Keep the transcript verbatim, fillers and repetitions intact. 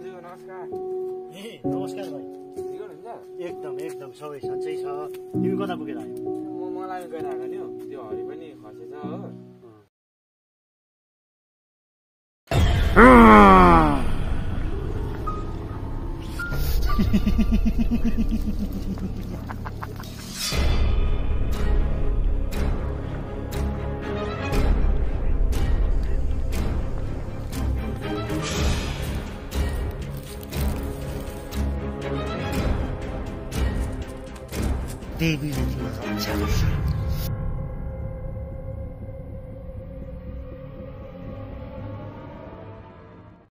हजुर नमस्कार। ए नमस्कार भाइ, ठिक हुनुहुन्छ? एकदम एकदम सबै सन्चै छ। तिमी कता पुगेर आयौ? म मलाई गएर आएको नि, त्यो हरि पनि खसेछ हो। Baby, you are a child.